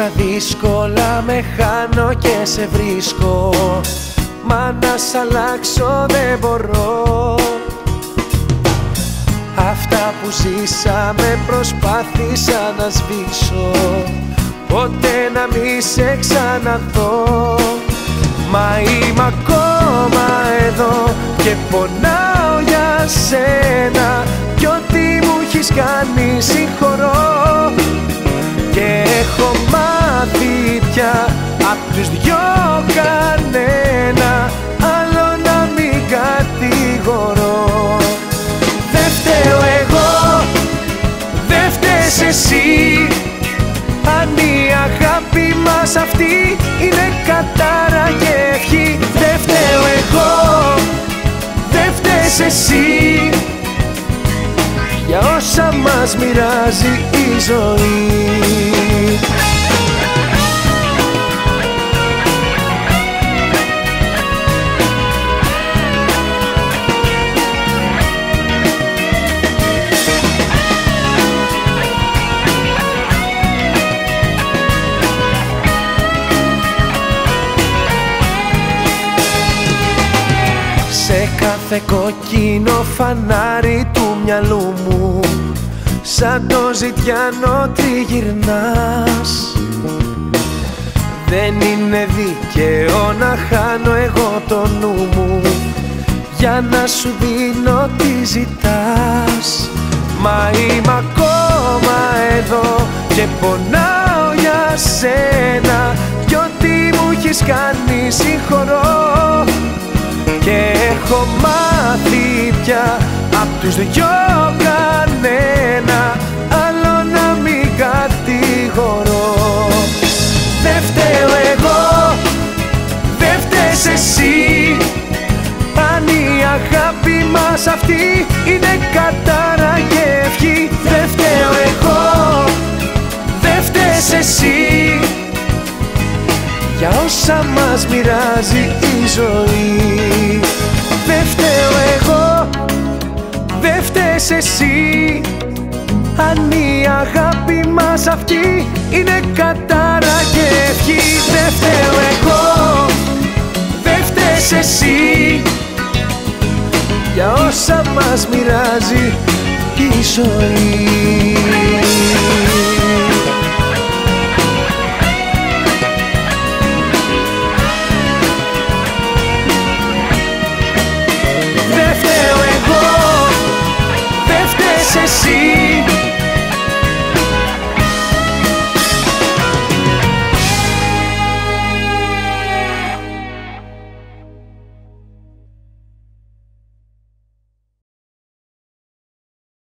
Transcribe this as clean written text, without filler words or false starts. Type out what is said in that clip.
στα δύσκολα με χάνω και σε βρίσκω, μα να σ' αλλάξω δεν μπορώ. Αυτά που ζήσαμε προσπάθησα να σβήσω, ποτέ να μη σε ξαναδώ. Μα είμαι ακόμα εδώ και πονάω για σένα, κι ό,τι μου έχεις κάνει συγχωρώ. Και έχω μάθει πια απ' τους δυο κανένα άλλο να μην κατηγορώ. Δε φταίω εγώ, δε φταίς εσύ, αν η αγάπη μας αυτή είναι κατάρα και ευχή. Δε φταίω εγώ, δε φταίς εσύ, για όσα μας μοιράζει η ζωή. Σε κάθε κόκκινο φανάρι του μυαλού μου, σαν το ζητιάνο τριγυρνάς. Δεν είναι δίκαιο να χάνω εγώ το νου μου, για να σου δίνω τι ζητάς. Μα είμαι ακόμα εδώ και πονάω για σένα, κι ό,τι μου έχεις κάνει συγχωρώ. Και έχω μάθει πια απ' τους δυο κανένα άλλο να μην κατηγορώ. Δε φταίω εγώ, δε φταίς εσύ, αν η αγάπη μας αυτή είναι κατάρα και ευχή. Δε φταίω εγώ, δε φταίς εσύ, για όσα μας μοιράζει η ζωή. Δε φταίω εγώ, δε φταίς εσύ, αν η αγάπη μας αυτή είναι κατάρα και ευχή. Δε φταίω εγώ, δε φταίς εσύ, για όσα μας μοιράζει η ζωή.